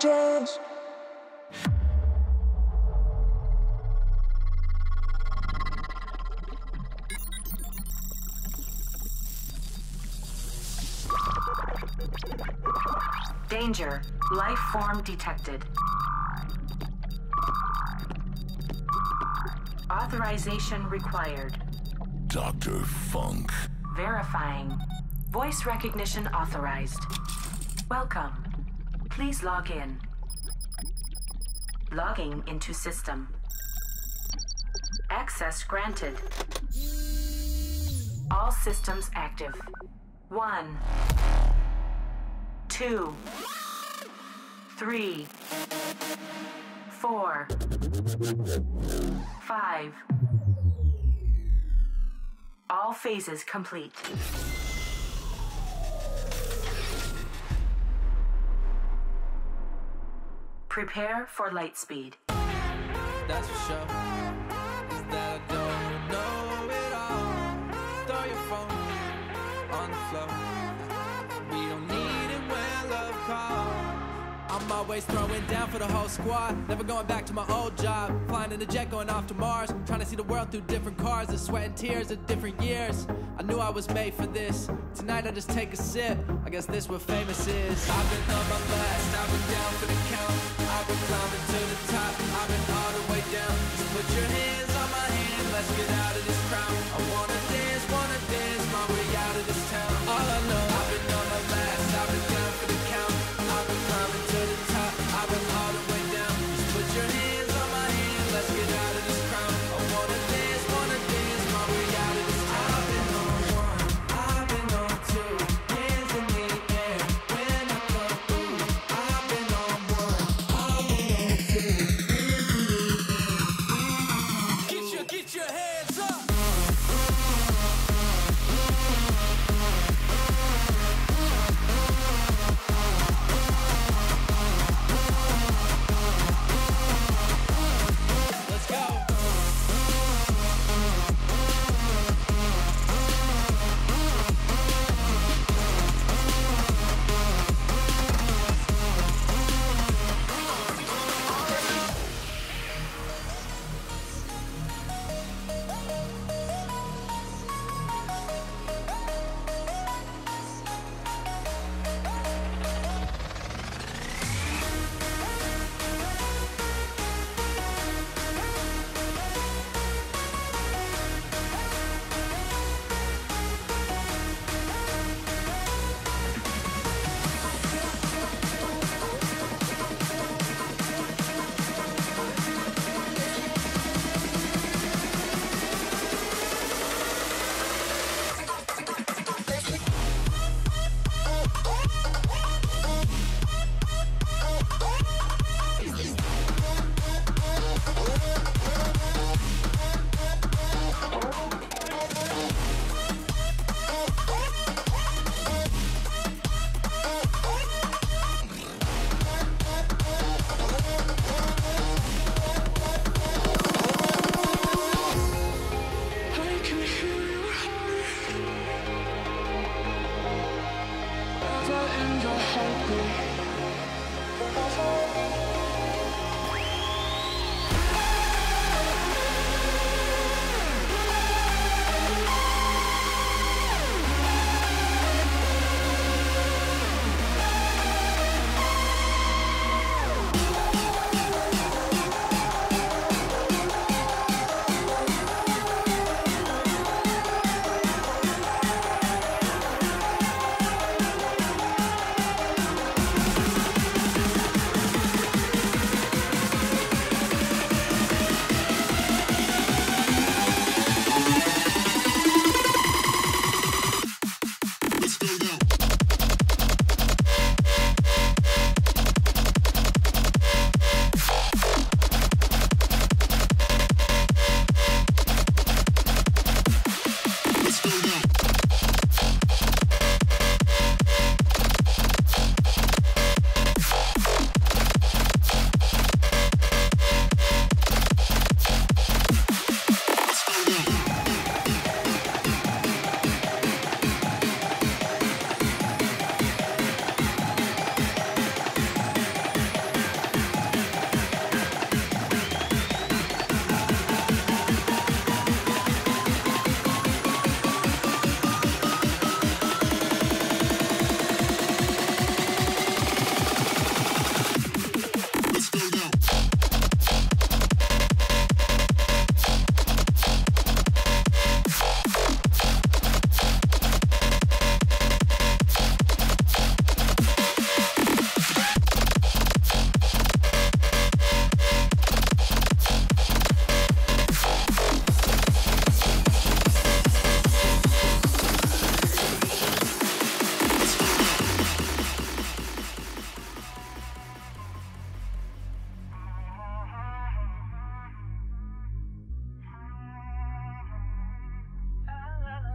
characters. Danger. Life form detected. Authorization required. Dr. Funk. Verifying. Voice recognition authorized. Welcome. Please log in. Logging into system. Access granted. All systems active. 1, 2, 3, 4, 5. All phases complete. Prepare for light speed. That's for sure. Instead of don't know it all, throw your phone on the floor. We don't need it when love calls. I'm always throwing down for the whole squad. Never going back to my old job. Flying in a jet, going off to Mars. Trying to see the world through different cars. The sweat and tears of different years. I knew I was made for this. Tonight I just take a sip. I guess this what famous is. I've been on my last, I've been down for the count. I've been climbing to the top, I've been all the way down. Just put your hands on my hand, let's get out of this crowd. I wanna dance my way out of this town. All I know, I've been on my last, I've been down for the count. I've been climbing to the top, I've been all the way down. Just put your hands on my hand, let's get out of this crowd. I wanna dance my way out of this town. I've been on 1, I've been on 2. Hands in the air, when I come through. I've been on 1.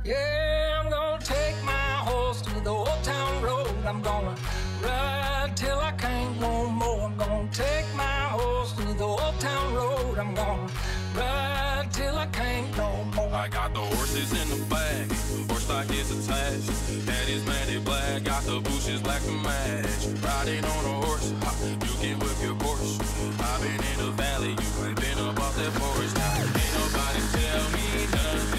Yeah, I'm gonna take my horse to the old town road. I'm gonna ride till I can't no more. I'm gonna take my horse to the old town road. I'm gonna ride till I can't no more. I got the horses in the back, horse stock is attached. Head is painted black, got the bushes black to match. Riding on a horse, you can whip your horse. I've been in the valley, you ain't been up off that forest. Ain't nobody tell me nothing.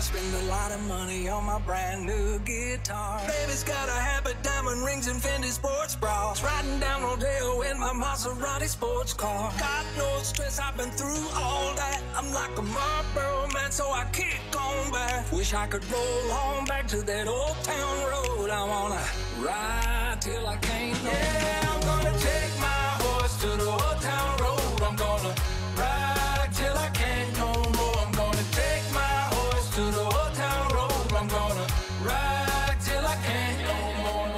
Spend a lot of money on my brand new guitar. Baby's got a habit, diamond rings and Fendi sports bras. Riding down Rodeo in my Maserati sports car. Got no stress, I've been through all that. I'm like a Marlboro man, so I kick on back. Wish I could roll on back to that old town road. I wanna ride till I can't no more. Yeah, I'm gonna take my horse to the old town road. I'm gonna ride till I can't no more. I'm gonna take my to the old town road, I'm gonna ride till I can't no more.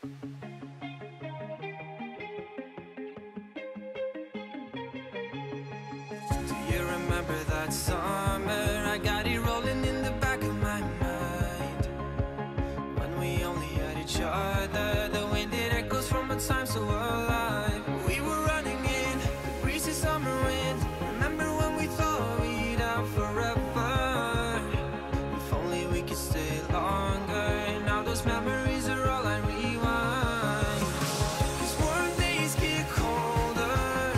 Remember that summer, I got it rolling in the back of my mind, when we only had each other. The wind it echoes from a time so alive. We were running in the breezy summer wind. Remember when we thought we'd out forever? If only we could stay longer. Now those memories are all I rewind. Cause warm days get colder,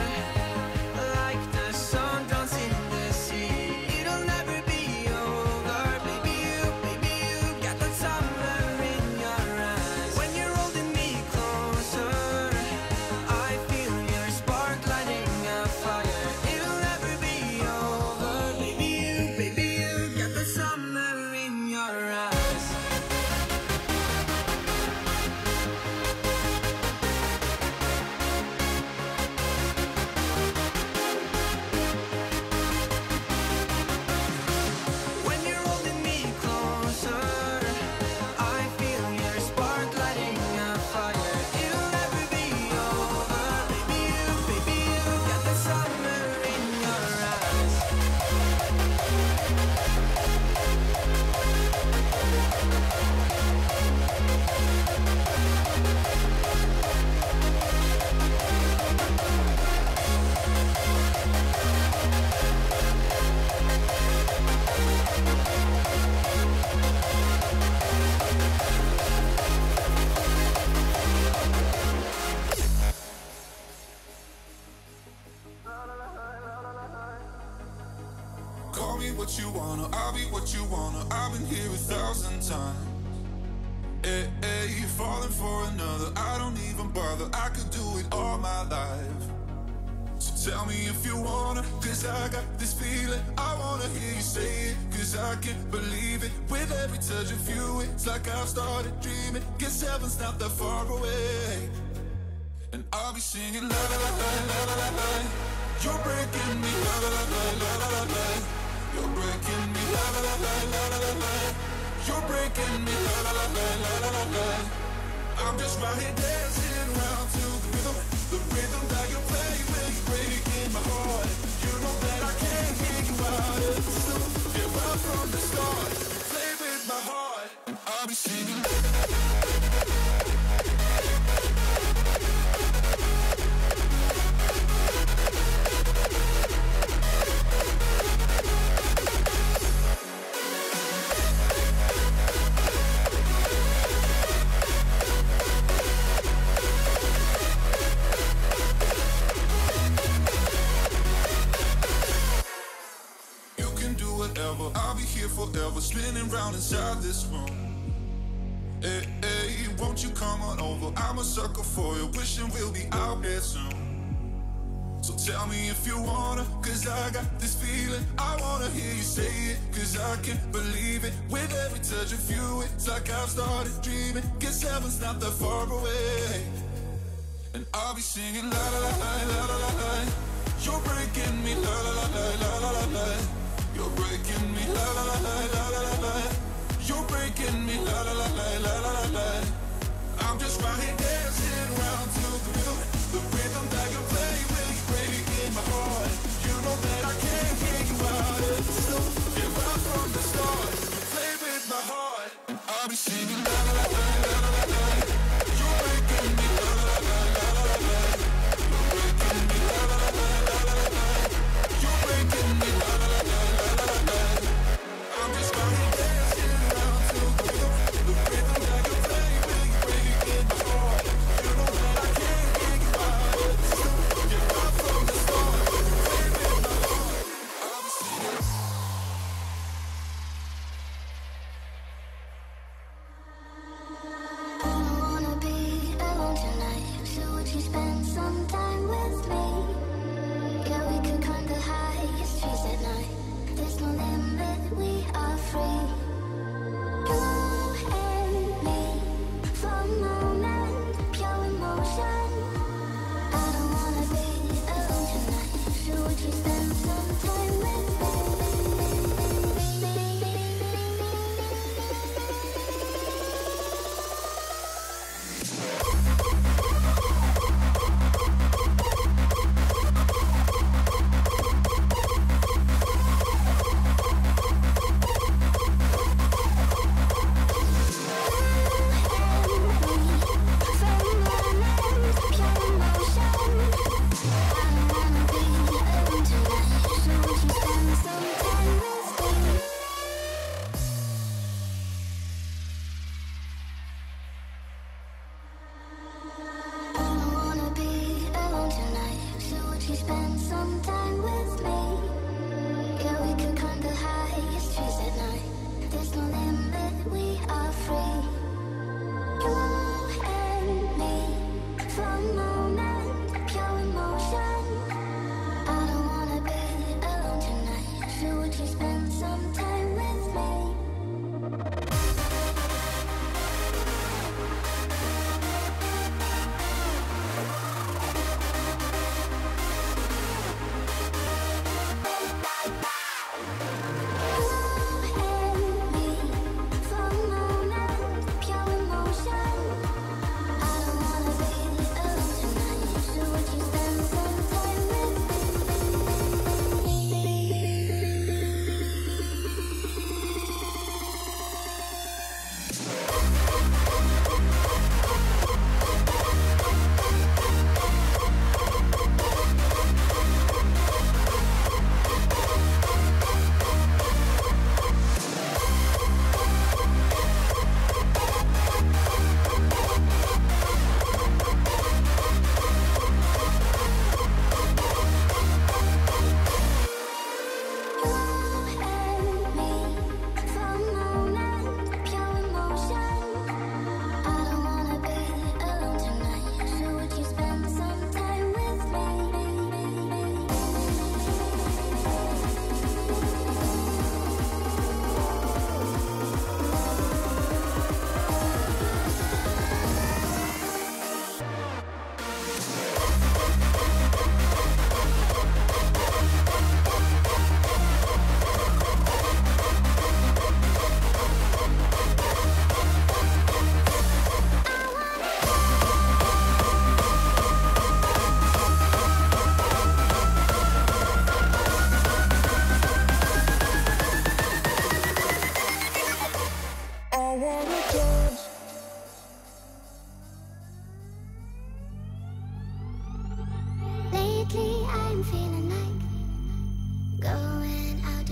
like the sun dancing. Call me what you wanna, I'll be what you wanna. I've been here 1,000 times. Hey, hey, you're falling for another, I don't even bother. I could do it all my life. So tell me if you wanna, cause I got this feeling. I wanna hear you say it, cause I can't believe it. With every touch of you, it's like I've started dreaming. Guess heaven's not that far away. And I'll be singing la la la la la la la. You're breaking me la la la la la la. You're breaking me la la la la la la. You're breaking me la la la la la la. I'm just right here dancing around to the rhythm that you play when you're breaking my heart. You know that I can't get you out of the loop. You're right from the start. You play with my heart, and I'll be singing. I'll be here forever, spinning round inside this room. Hey, hey, won't you come on over? I'm a sucker for you, wishing we'll be out here soon. So tell me if you wanna, cause I got this feeling. I wanna hear you say it, cause I can't believe it. With every touch of you, it's like I've started dreaming. Guess heaven's not that far away. And I'll be singing la la la la la la la. You're breaking me la la la la la la la. You're breaking me la la la la la la la. You're breaking me la la la la la la. I'm just right here dancing around to the rhythm that you play when you're breaking my heart. You know that I can't get you out of the loop. You're right from the start. You play with my heart, and I'll be singing la la la la la la. You're breaking me la la la la la la. You're breaking me la la la la la la. You're breaking me la la la la. Dancing around to the rhythm that you play when you break it in the heart.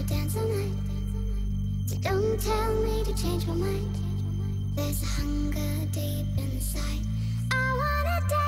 dance all night. So don't tell me to change my mind. There's a hunger deep inside. I wanna dance.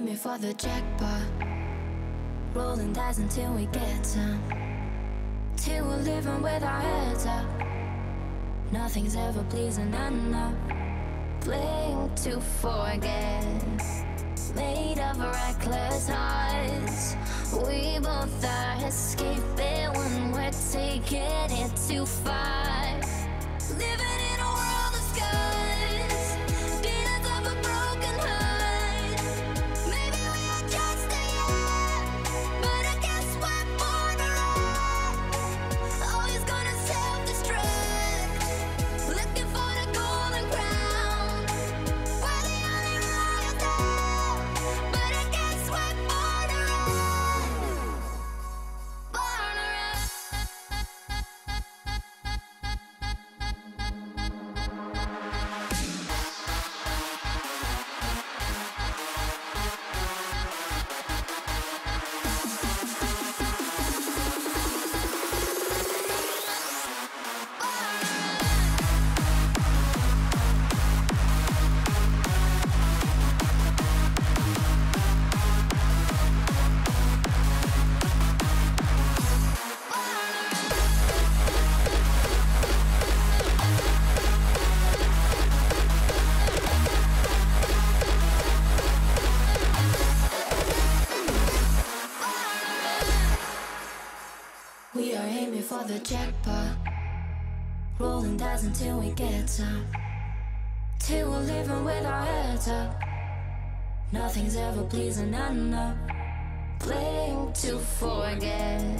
aiming for the jackpot, rolling dice until we get some. Till we're living with our heads up, nothing's ever pleasing enough. Playing to forget, made of reckless hearts. We both are escaping when we're taking it too far. Living in a world of scars, demons of a broken heart. Maybe we are just a year, but I guess we're born to run. Always gonna self-destruct, looking for the golden crown. We're the only one to tell, but I guess we're born to run. Born to run. We are aiming for the jackpot, rolling dice until we get some. Till we're living with our heads up, nothing's ever pleasing enough. Playing to forget,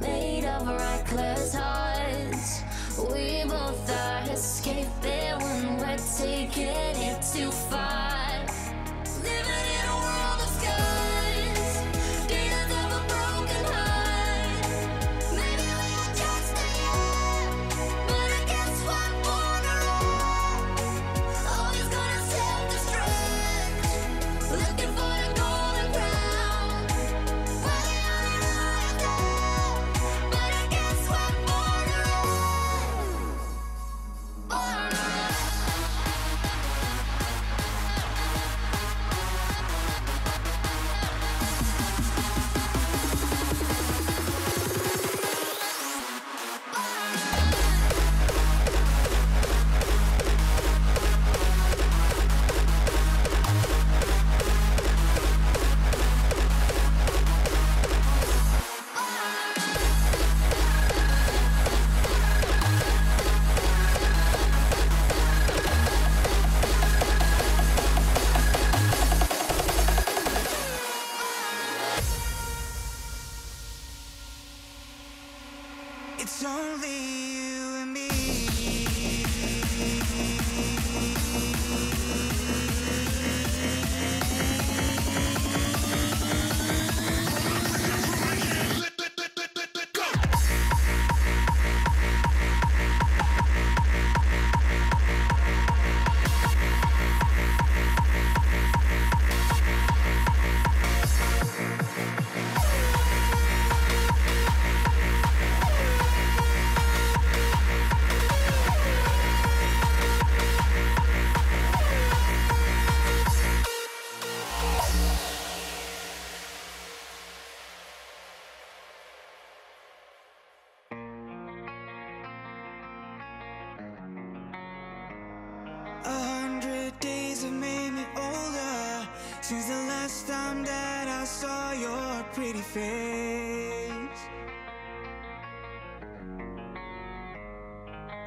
made of reckless hearts. We both are escaping when we're taking it too far. Living in a world of scars, demons of a broken heart. Maybe we are just a year, but I guess we're born to run. Always gonna self-destruct, looking for the golden crown. We're the only one to tell, but I guess we're born to run. Born to run. It's only you and me. Have made me older since the last time that I saw your pretty face.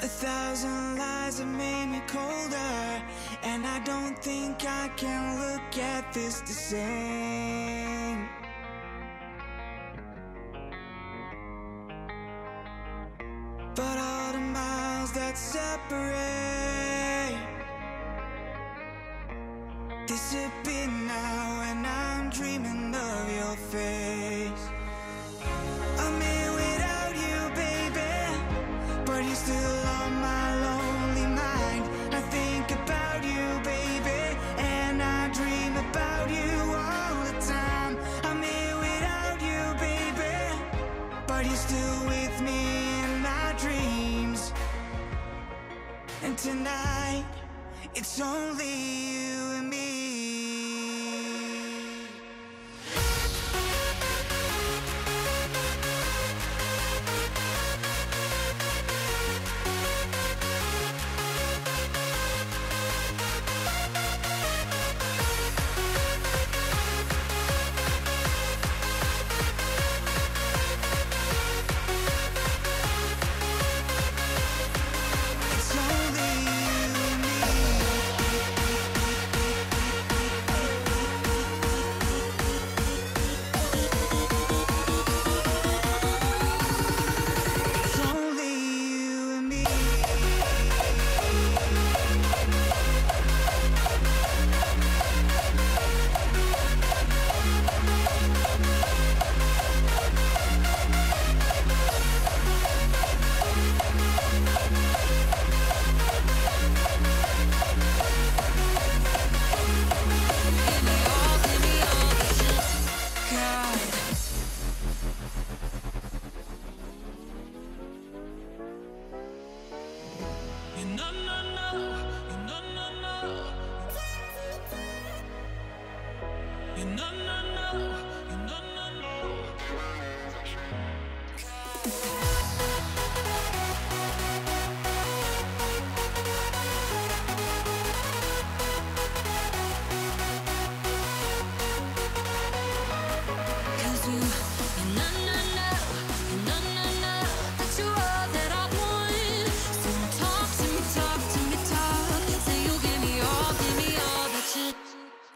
1,000 lies have made me colder, and I don't think I can look at this the same. But all the miles that separate disappear now, and I'm dreaming of your face. I'm here without you, baby, but you're still on my lonely mind. I think about you, baby, and I dream about you all the time. I'm here without you, baby, but you're still with me in my dreams. And tonight, it's only you and me.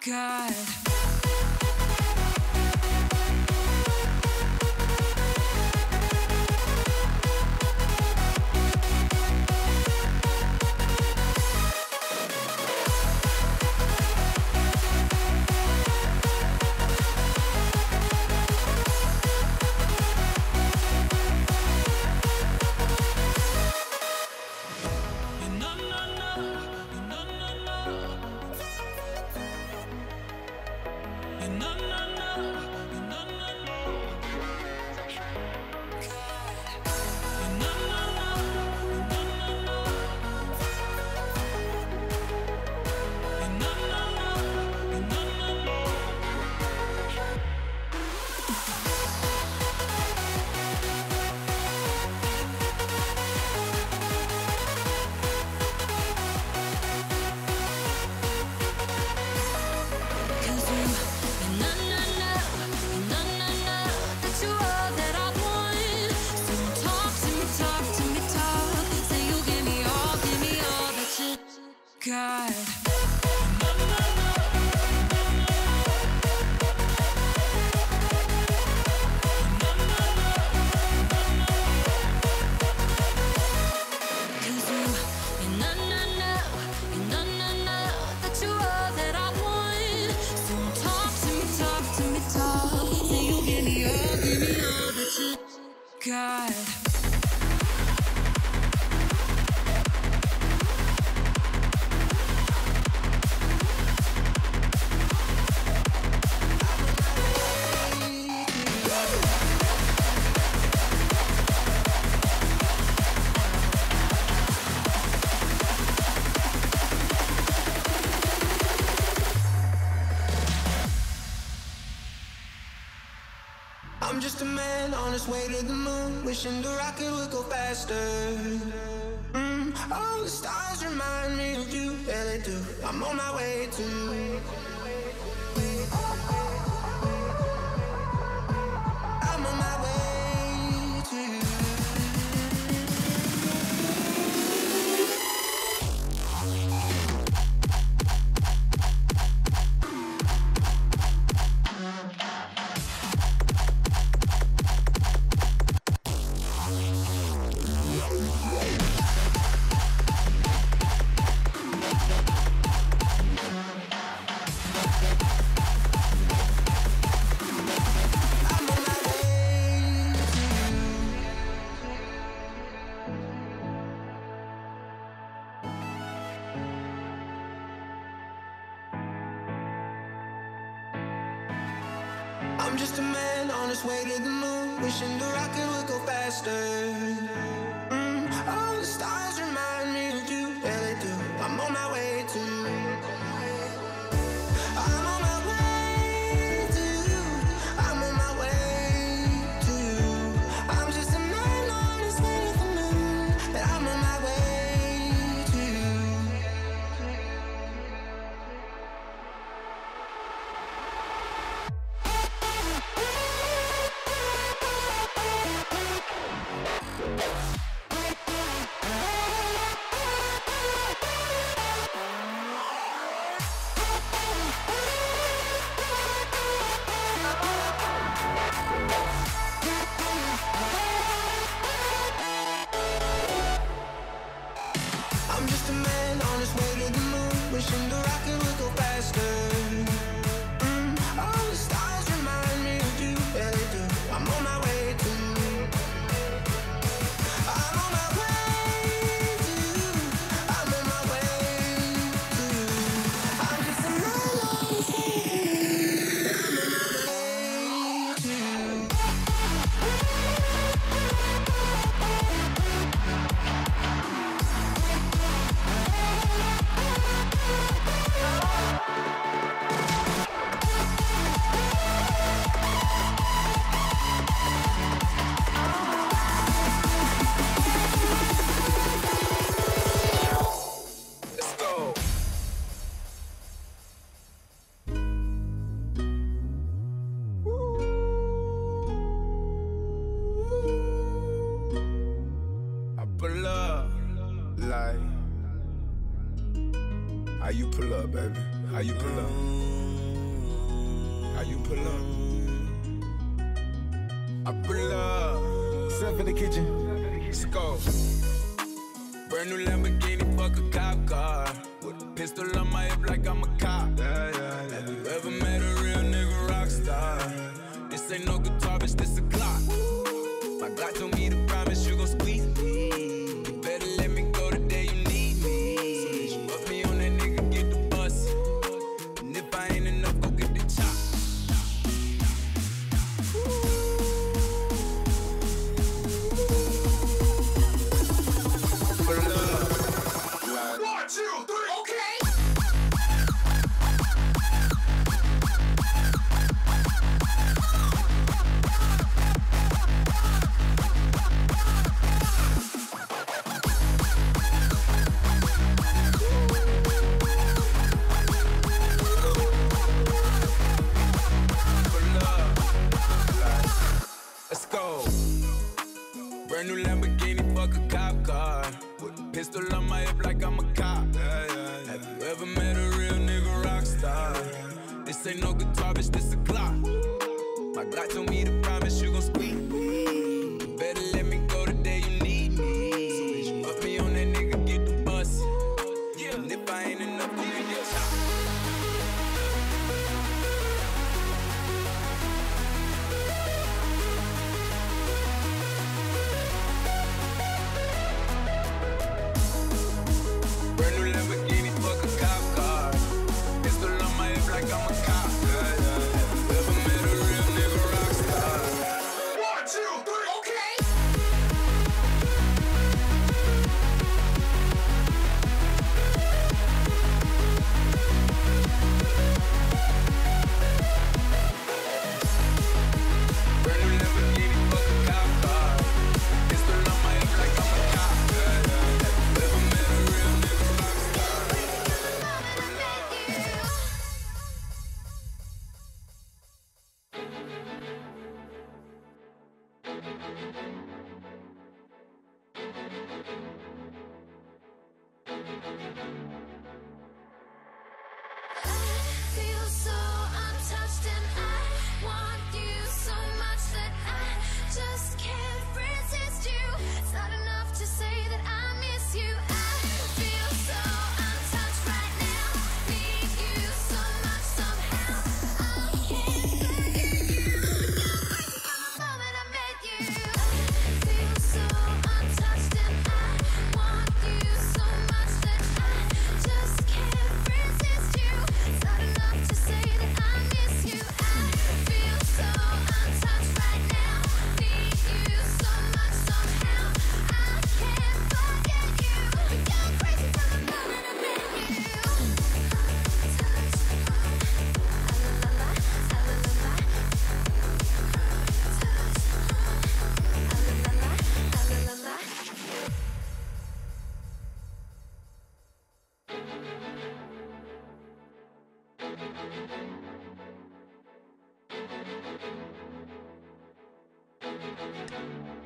I'm just a man on his way to the moon, wishing the rocket would go faster. All the stars remind me of you, yeah they do. I'm on my way to. I'm just a man on his way to the moon, wishing the rocket would go faster. All the stars remind me of you, yeah they do. I'm on my way to. I'm on my way to you. I'm on my way to you. I'm just a man on his way to the moon, but I'm on my way to you. I'm just a man on his way to the moon, wishing the rocket would go faster. How you pull up, baby? How you pull up? How you pull up? I pull up. Step in the kitchen. Let's go. Brand new Lamborghini, fuck a cop car. With a pistol on my hip like I'm a cop. Have you ever met a real nigga rock star? This ain't no guitar, bitch, this a clock. My God told me to promise you gon' squeeze me. You better let me go the day you need me. So bitch, you put me on that nigga, get the bus. And if I ain't enough, go get the chop. Brand new Lamborghini, fuck a cop car. With a pistol on my hip like I'm a cop. Have you ever met a real nigga rock star? This ain't no guitar, bitch, this a clock. My God told me to promise you gon' squeeze me. You better let me go the day you need me. So bitch, you put me on that nigga, get the bus. And if I ain't enough, you can get shot.